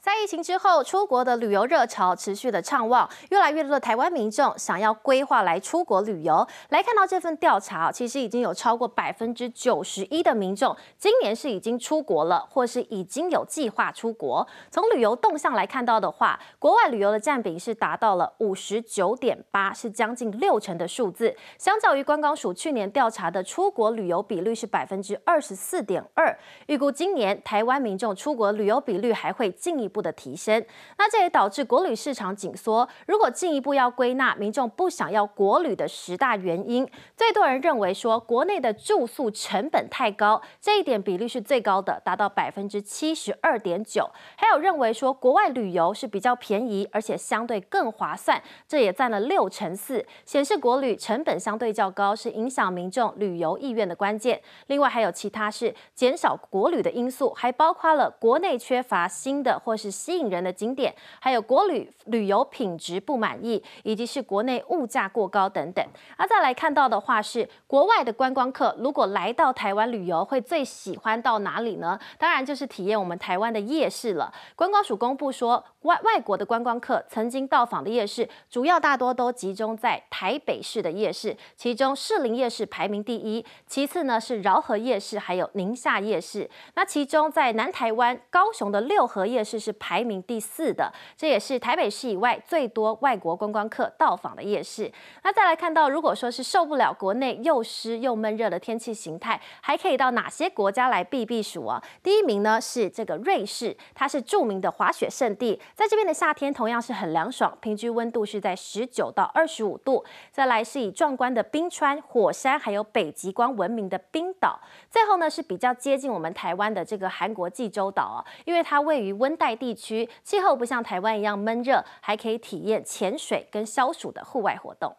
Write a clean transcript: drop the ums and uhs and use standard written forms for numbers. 在疫情之后，出国的旅游热潮持续的畅旺，越来越多的台湾民众想要规划来出国旅游。来看到这份调查，其实已经有超过91%的民众今年是已经出国了，或是已经有计划出国。从旅游动向来看到的话，国外旅游的占比是达到了59.8%，是将近60%的数字。相较于观光署去年调查的出国旅游比率是24.2%，预估今年台湾民众出国旅游比率还会进一步的提升，那这也导致国旅市场紧缩。如果进一步要归纳民众不想要国旅的10大原因，最多人认为说国内的住宿成本太高，这一点比率是最高的，达到72.9%。还有认为说国外旅游是比较便宜，而且相对更划算，这也占了64%，显示国旅成本相对较高是影响民众旅游意愿的关键。另外还有其他是减少国旅的因素，还包括了国内缺乏新的或是吸引人的景点，还有国旅游品质不满意，以及是国内物价过高等等。再来看到的话是国外的观光客如果来到台湾旅游会最喜欢到哪里呢？当然就是体验我们台湾的夜市了。观光署公布说，外国的观光客曾经到访的夜市，主要大多都集中在台北市的夜市，其中士林夜市排名第一，其次呢是饶河夜市，还有宁夏夜市。那其中在南台湾高雄的六合夜市是排名第4的，这也是台北市以外最多外国观光客到访的夜市。那再来看到，如果说是受不了国内又湿又闷热的天气形态，还可以到哪些国家来避避暑啊？第一名呢是这个瑞士，它是著名的滑雪圣地，在这边的夏天同样是很凉爽，平均温度是在19到25度。再来是以壮观的冰川、火山还有北极光闻名的冰岛。最后呢是比较接近我们台湾的这个韩国济州岛啊，因为它位于温带地区，气候不像台湾一样闷热，还可以体验潜水跟消暑的户外活动。